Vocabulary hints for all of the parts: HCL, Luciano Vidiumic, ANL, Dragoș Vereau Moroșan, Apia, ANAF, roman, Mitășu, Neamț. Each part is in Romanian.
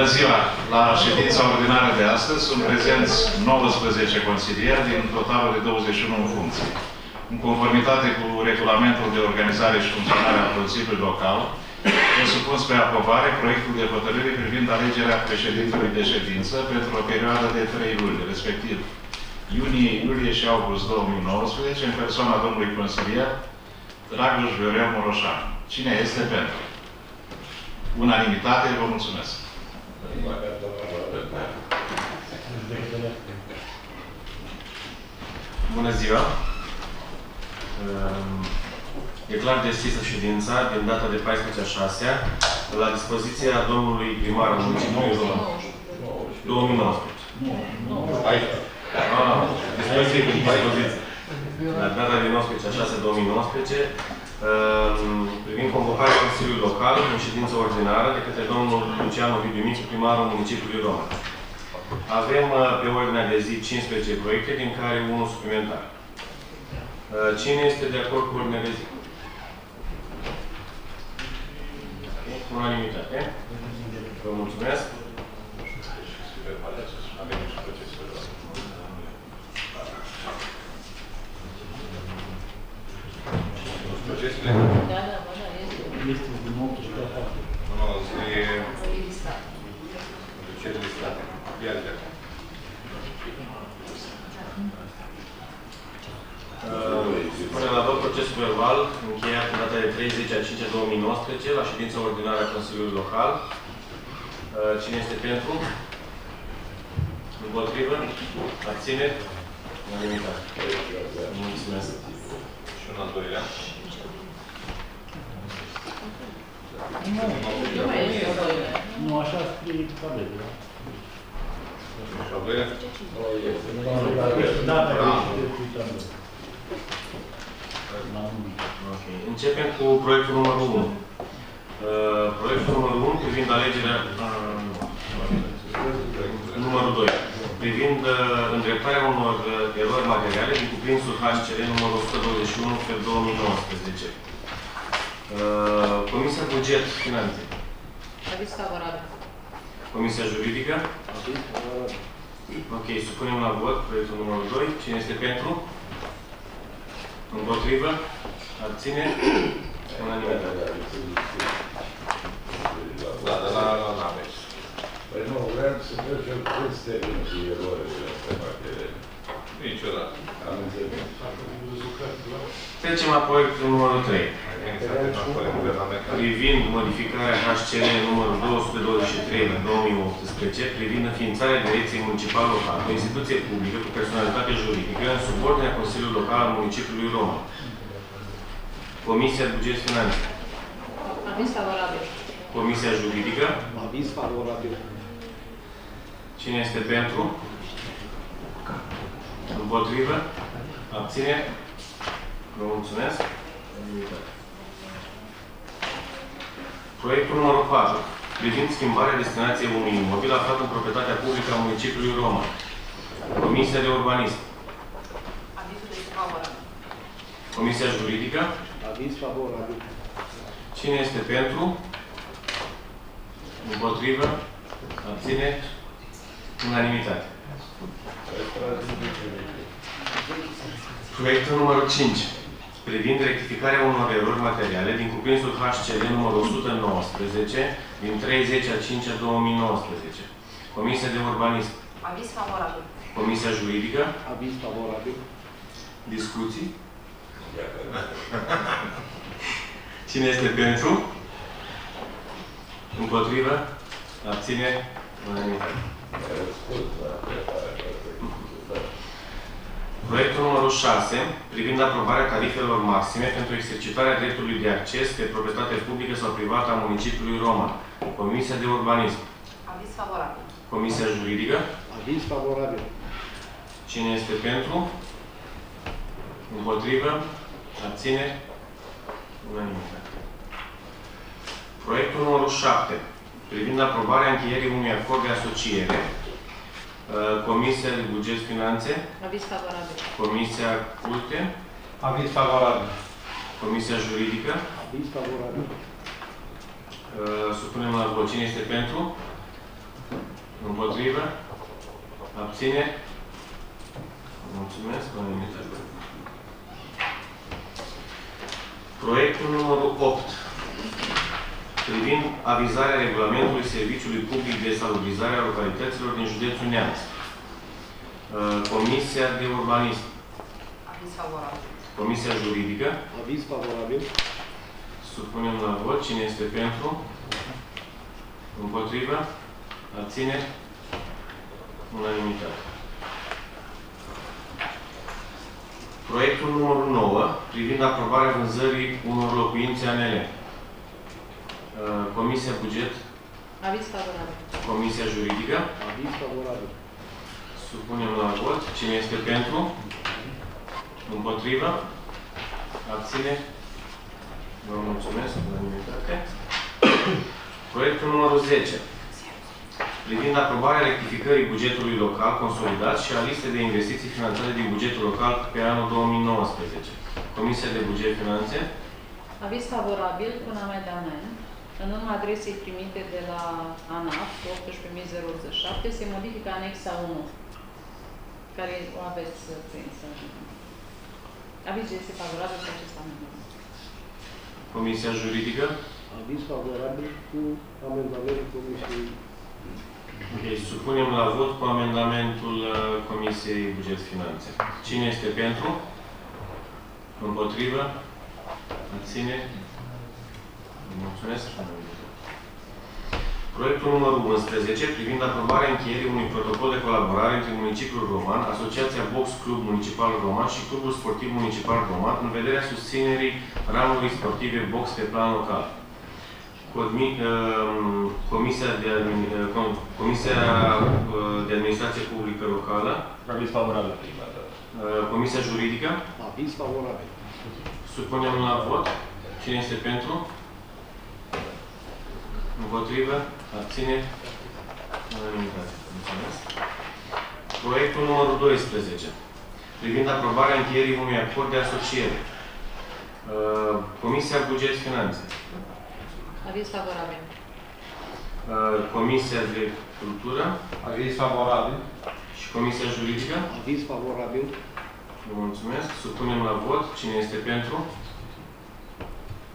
Bună ziua! La ședința ordinară de astăzi sunt prezenți 19 consilieri din totalul de 21 în funcție. În conformitate cu regulamentul de organizare și funcționare a Consiliului Local, sunt supus pe aprobare proiectul de hotărâre privind alegerea președintelui de ședință pentru o perioadă de 3 luni, respectiv iunie, iulie și august 2019, în persoana domnului consilier Dragoș Vereau Moroșan. Cine este pentru? Unanimitate, vă mulțumesc. Bună ziua! Declar deschisă ședința din data de 14/6 la dispoziția domnului primar al municipiului 2019. La data de 19/6/2019, privind convocarea Consiliului Local în ședință ordinară de către domnul Luciano Vidiumic, primarul municipiului Roman. Avem pe ordinea de zi 15 proiecte, din care unul suplimentar. Cine este de acord cu ordinea de zi? Unanimitate. Vă mulțumesc. Punem la vot procesul verbal încheiat în data de 30/5/2019 la ședința ordinară a Consiliului Local. Cine este pentru? Împotrivă? Abțineri? Unanimitate. Mulțumesc. Și un al doilea. Nu mai este al doilea. Nu, așa scrie tabelul. Și al doilea? Da, da. Okay. Începem cu proiectul numărul 1. Proiectul numărul 1 privind alegerea numărul 2. Privind îndreptarea unor erori materiale din cuprinsul HCL numărul 121/2019. Comisia Buget Finanțe. Aviz favorabil. Comisia Juridică. Ok, supunem la vot proiectul numărul 2. Cine este pentru? Împotrivă? Abține? Unanimitate. Da, dar la mers. Păi nu, vreau să mergem peste erorile astea materiale. Niciodată. Am înțeles. Trecem la proiectul numărul 3. Privind modificarea HCL numărul 223/2018, privind înființarea Direcției Municipale Locale, o instituție publică cu personalitate juridică, în subordinea Consiliului Local al municipiului Roman. Comisia Buget și Finanțe. Aviz favorabil. Comisia Juridică. Aviz favorabil. Cine este pentru? Împotrivă? Abține? Vă mulțumesc. Proiectul numărul 4. Privind schimbarea destinației unui imobil aflat în proprietatea publică a municipiului Roma. Comisia de Urbanism. Aviz favorabil. Comisia Juridică. Aviz favorabil. Cine este pentru? Împotrivă? Abține? Unanimitate. Proiectul numărul 5. Privind rectificarea unor erori materiale din cuprinsul HCL numărul 119 din 30/5/2019. Comisia de Urbanism. Aviz favorabil. Comisia Juridică. Aviz favorabil. Discuții? Cine este pentru? Împotrivă? Abține? Unanimitate. Proiectul numărul 6, privind aprobarea tarifelor maxime pentru exercitarea dreptului de acces pe proprietate publică sau privată a municipiului Roman. Comisia de Urbanism. Aviz favorabil. Comisia Juridică. Aviz favorabil. Cine este pentru? Împotrivă? Abțineri? Unanimitate. Proiectul numărul 7, privind aprobarea încheierii unui acord de asociere. Comisia de Buget Finanțe. Aviz favorabil. Comisia Culte. Aviz favorabil. Comisia Juridică. Aviz favorabil. Supunem la vot. Cine este pentru? Împotrivă? Abține? Mulțumesc, doamne Mitășu. Proiectul numărul 8. Privind avizarea regulamentului Serviciului Public de Salubrizare a Localităților din județul Neamț. Comisia de Urbanism. Aviz favorabil. Comisia Juridică. Aviz favorabil. Supunem la vot. Cine este pentru? Împotrivă? Abține? Unanimitate. Proiectul numărul 9, privind aprobarea vânzării unor locuințe ANL. Comisia Buget. Aviz favorabil. Comisia Juridică. Aviz favorabil. Supunem la vot. Cine este pentru? Împotrivă? Abține? Vă mulțumesc. Unanimitate. Proiectul numărul 10. Privind aprobarea rectificării bugetului local consolidat și a listei de investiții finanțate din bugetul local pe anul 2019. Comisia de Buget Finanțe. Aviz favorabil cu un amendament. În urma adresei primite de la ANAF, 18.087, se modifică anexa 1, care o aveți prinsă. Avizul este favorabil cu acest amendament. Comisia Juridică. Aviz favorabil cu amendamentul Comisiei. Ok, supunem la vot cu amendamentul Comisiei Buget Finanțe. Cine este pentru? Împotrivă? Abține? Mulțumesc. Proiectul numărul 11, privind aprobarea încheierii unui protocol de colaborare între Municipiul Roman, Asociația Box Club Municipal Roman și Clubul Sportiv Municipal Roman, în vederea susținerii ramului sportive box pe plan local. Comisia de Administrație Publică Locală. Aviz favorabil. Comisia Juridică. Aviz favorabil. Supunem la vot. Cine este pentru? Împotrivă? Abține? Mulțumesc. Proiectul numărul 12. Privind aprobarea încheierii unui acord de asociere. Comisia Buget Finanțe. Aviz favorabil. Comisia de Cultură. Aviz favorabil. Și Comisia Juridică. Aviz favorabil. Vă mulțumesc. Supunem la vot. Cine este pentru?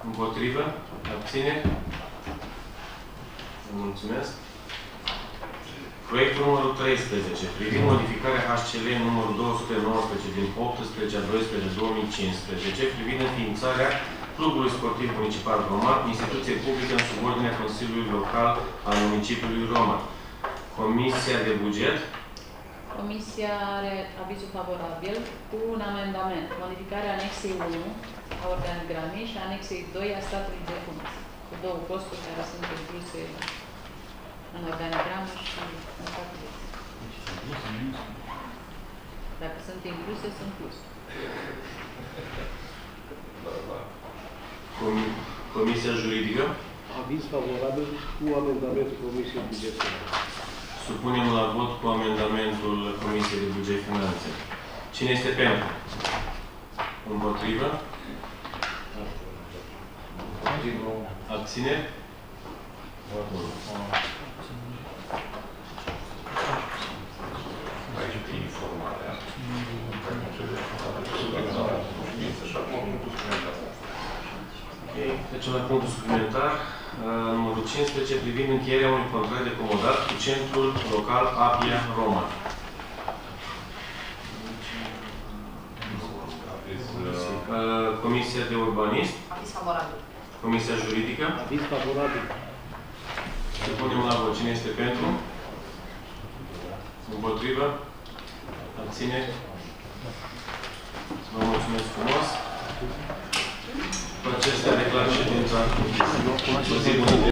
Împotrivă? Abține? Vă mulțumesc. Proiectul numărul 13. Privind modificarea HCL numărul 219 din 18-12-2015 privind înființarea Clubului Sportiv Municipal Roman, instituție publică în subordinea Consiliului Local al Municipiului Roman. Comisia de Buget. Comisia are avizul favorabil cu un amendament. Modificarea anexei 1 a organigramei și anexei 2 a statului de funcție. Cu două posturi care sunt incluse în organigramă și în statul de funcție. Dacă sunt incluse, sunt plus. Comisia Juridică. Aviz favorabil cu amendamentul Comisiei Buget Finanțe. Supunem la vot cu amendamentul Comisiei de Buget Finanțe. Cine este pentru? Împotrivă? Abține? Trecem la punctul suplimentar, numărul 15, privind încheierea unui contract de comodat cu Centrul Local Apia Roman. Comisia de Urbanism. Aviz favorabil. Comisia Juridică. Aviz favorabil. Să punem la vot. Cine este pentru? Împotrivă? Abține? Vă mulțumesc frumos. Acestea declar ședința.